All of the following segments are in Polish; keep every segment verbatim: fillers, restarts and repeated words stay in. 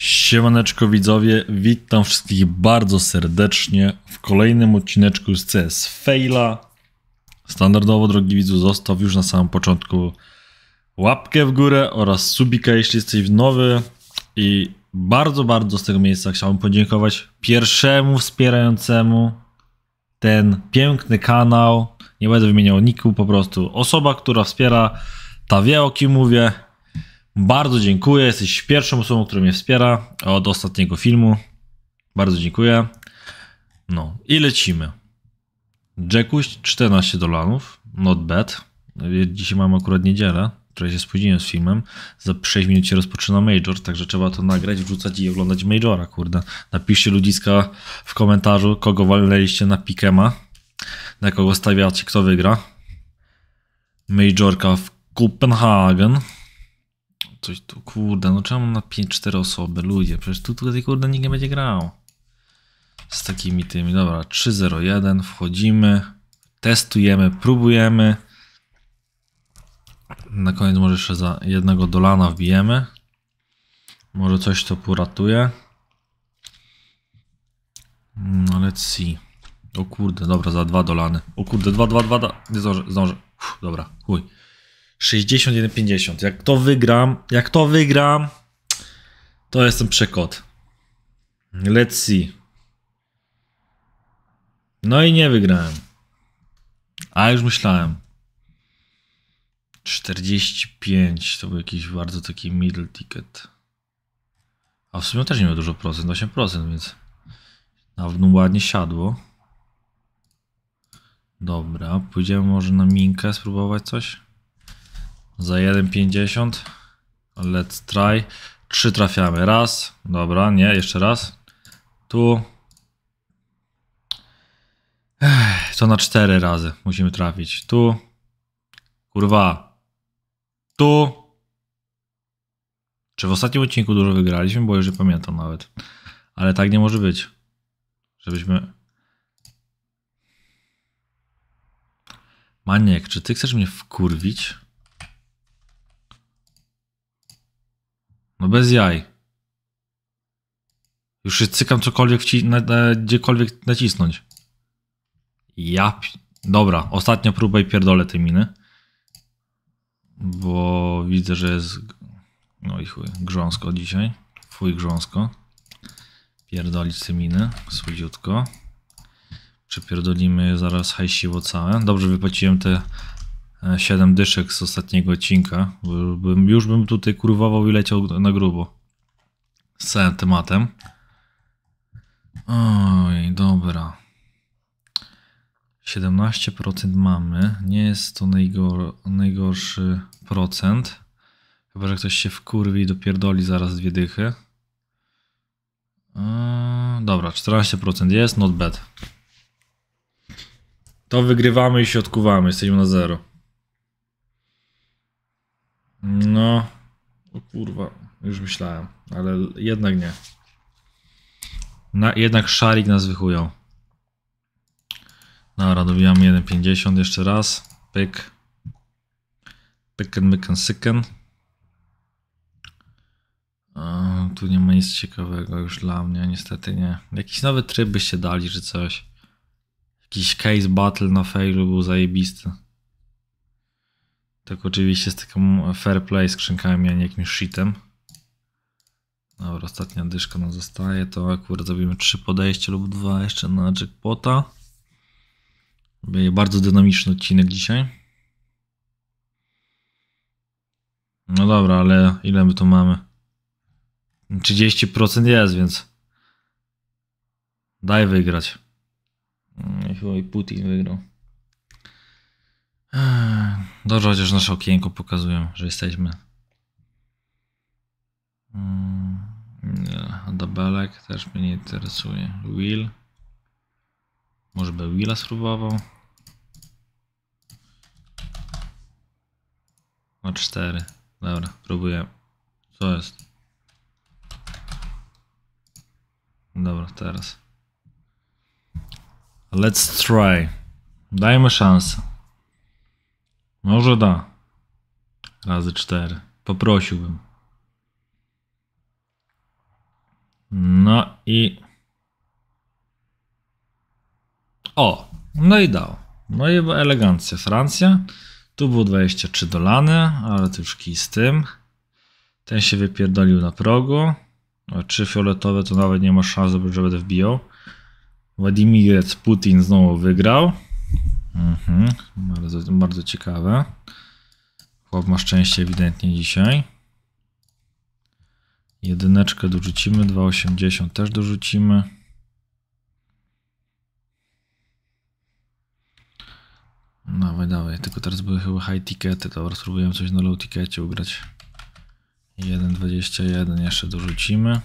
Siemaneczko widzowie, witam wszystkich bardzo serdecznie w kolejnym odcineczku z C S Faila. Standardowo, drogi widzu, zostaw już na samym początku łapkę w górę oraz subika, jeśli jesteś nowy. I bardzo, bardzo z tego miejsca chciałbym podziękować pierwszemu wspierającemu ten piękny kanał. Nie będę wymieniał niku, po prostu osoba, która wspiera, ta wie, o kim mówię. Bardzo dziękuję, jesteś pierwszą osobą, która mnie wspiera od ostatniego filmu. Bardzo dziękuję. No i lecimy. Jackuś czternaście dolarów, not bad. Dzisiaj mamy akurat niedzielę, która się spóźniłem z filmem. Za sześć minut się rozpoczyna Major, także trzeba to nagrać, wrzucać i oglądać Majora, kurde. Napiszcie ludziska w komentarzu, kogo walnęliście na Pikema. Na kogo stawiacie, kto wygra. Majorka w Kopenhagen. Coś tu, kurde, no czemu na pięć cztery osoby, ludzie, przecież tu tutaj, kurde, nikt nie będzie grał. Z takimi tymi, dobra, trzy zero jeden, wchodzimy, testujemy, próbujemy. Na koniec może jeszcze za jednego dolana wbijemy. Może coś to poratuje. No let's see. O kurde, dobra, za dwa dolany. O kurde, dwa, dwa, dwa, nie zdążę, zdążę. Uff, dobra, chuj. sześćdziesiąt jeden pięćdziesiąt. Jak to wygram, jak to wygram, to jestem przekot. Let's see. No i nie wygrałem. A już myślałem. czterdzieści pięć to był jakiś bardzo taki middle ticket. A w sumie też nie miał dużo procent, osiem procent, więc nawet ładnie siadło. Dobra, pójdziemy może na Minkę spróbować coś. Za jeden pięćdziesiąt. Let's try. Trzy trafiamy. Raz. Dobra, nie, jeszcze raz. Tu. Ech, to na cztery razy musimy trafić. Tu. Kurwa. Tu. Czy w ostatnim odcinku dużo wygraliśmy? Bo już nie pamiętam nawet. Ale tak nie może być. Żebyśmy... Maniek, czy ty chcesz mnie wkurwić? No bez jaj. Już cykam cokolwiek, na, na, gdziekolwiek nacisnąć. Ja... Dobra, ostatnia próba i pierdolę te miny. Bo widzę, że jest... No i chuj, grząsko dzisiaj. Fuj grząsko. Pierdolić te miny, słodziutko. Przepierdolimy zaraz hajsiło całe. Dobrze wypłaciłem te... siedem dyszek z ostatniego odcinka. Już bym tutaj kurwował i leciał na grubo. Z całym tematem. Oj, dobra. siedemnaście procent mamy. Nie jest to najgor najgorszy procent. Chyba, że ktoś się wkurwi i dopierdoli zaraz dwie dychy. Eee, dobra, czternaście procent jest, not bad. To wygrywamy i się odkuwamy. Jesteśmy na zero. No, o kurwa, już myślałem, ale jednak nie. Na, jednak szarik nas wychują. Dobra, dobijam jeden pięćdziesiąt jeszcze raz. Pyk. Pyken, myken, syken. A, tu nie ma nic ciekawego już dla mnie, niestety nie. Jakiś nowy tryb byście dali, czy coś. Jakiś case battle na failu był zajebisty. Tak oczywiście z taką fair play skrzynkami, a nie jakimś shitem. Dobra, ostatnia dyszka nam zostaje, to akurat zrobimy trzy podejścia lub dwa jeszcze na jackpota. Bardzo dynamiczny odcinek dzisiaj. No dobra, ale ile my tu mamy? trzydzieści procent jest, więc daj wygrać. Chyba i Putin wygrał. Dobrze, chociaż nasze okienko pokazują, że jesteśmy. Nie, Dabelek też mnie nie interesuje. Will. Może by Willa spróbował. O cztery. Dobra, próbuję. Co jest? Dobra, teraz. Let's try. Dajmy szansę. Może da. Razy cztery. Poprosiłbym. No i... O! No i dał. No i elegancja. Francja. Tu było dwadzieścia trzy dolany, ale to już kij z tym. Ten się wypierdolił na progu. Trzy fioletowe to nawet nie ma szans, że będę wbijał. Władimir Putin znowu wygrał. Mhm, bardzo, bardzo ciekawe. Chłop ma szczęście ewidentnie dzisiaj. Jedyneczkę dorzucimy, dwa osiemdziesiąt też dorzucimy. Dawaj, dawaj, tylko teraz były chyba high tickety, dobra, spróbujemy coś na low tickecie ugrać. jeden dwadzieścia jeden jeszcze dorzucimy.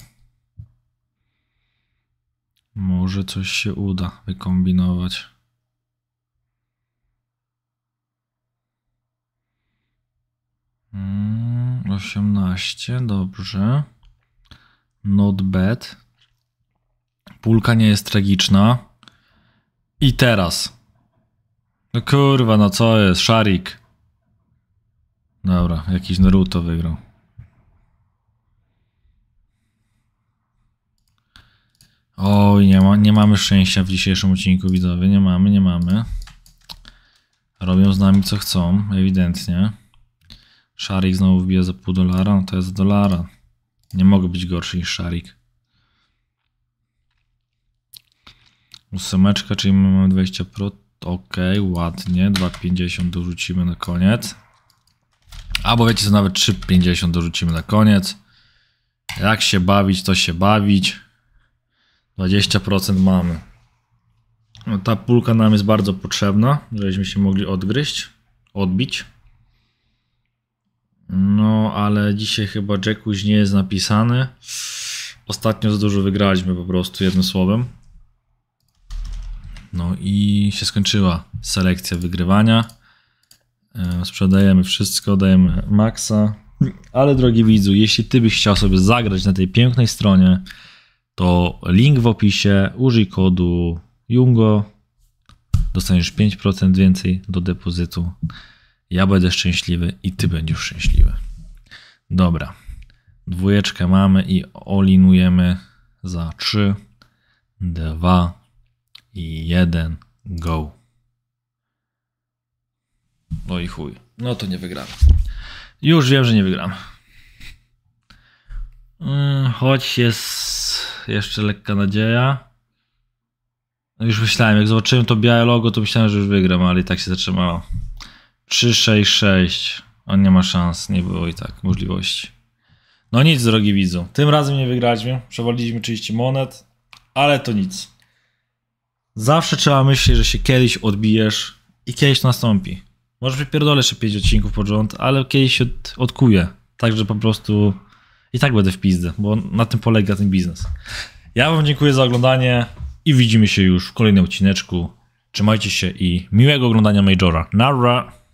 Może coś się uda wykombinować. osiemnaście, dobrze. Not bad. Pulka nie jest tragiczna. I teraz. No kurwa, no co jest? Szarik. Dobra, jakiś Naruto wygrał. Oj, nie, ma, nie mamy szczęścia w dzisiejszym odcinku, widzowie. Nie mamy, nie mamy. Robią z nami co chcą, ewidentnie. Szarik znowu wbija za pół dolara, no to jest dolara. Nie mogę być gorszy niż szarik. Ósemeczka, czyli my mamy dwadzieścia procent. Ok, ładnie. dwa pięćdziesiąt dorzucimy na koniec. Albo wiecie co, nawet trzy pięćdziesiąt dorzucimy na koniec. Jak się bawić, to się bawić. dwadzieścia procent mamy. No, ta pulka nam jest bardzo potrzebna, żebyśmy się mogli odgryźć, odbić. No, ale dzisiaj chyba Jackuś nie jest napisany. Ostatnio za dużo wygraliśmy po prostu, jednym słowem. No i się skończyła selekcja wygrywania. Sprzedajemy wszystko, dajemy maksa. Ale drogi widzu, jeśli ty byś chciał sobie zagrać na tej pięknej stronie, to link w opisie, użyj kodu Jungo, dostaniesz pięć procent więcej do depozytu. Ja będę szczęśliwy i ty będziesz szczęśliwy. Dobra, dwójeczkę mamy i olinujemy za trzy, dwa i jeden, go. No i chuj, no to nie wygramy. Już wiem, że nie wygramy. Choć jest jeszcze lekka nadzieja. Już myślałem, jak zobaczyłem to białe logo, to myślałem, że już wygram, ale i tak się zatrzymało. trzy sześć sześć. On nie ma szans, nie było i tak możliwości. No nic, drogi widzu. Tym razem nie wygraliśmy. Przewaliliśmy trzydzieści monet, ale to nic. Zawsze trzeba myśleć, że się kiedyś odbijesz i kiedyś to nastąpi. Może wypierdolę jeszcze pięć odcinków pod rząd, ale kiedyś się odkuję. Także po prostu... I tak będę w pizdę, bo na tym polega ten biznes. Ja wam dziękuję za oglądanie i widzimy się już w kolejnym odcineczku. Trzymajcie się i miłego oglądania Majora. Nara!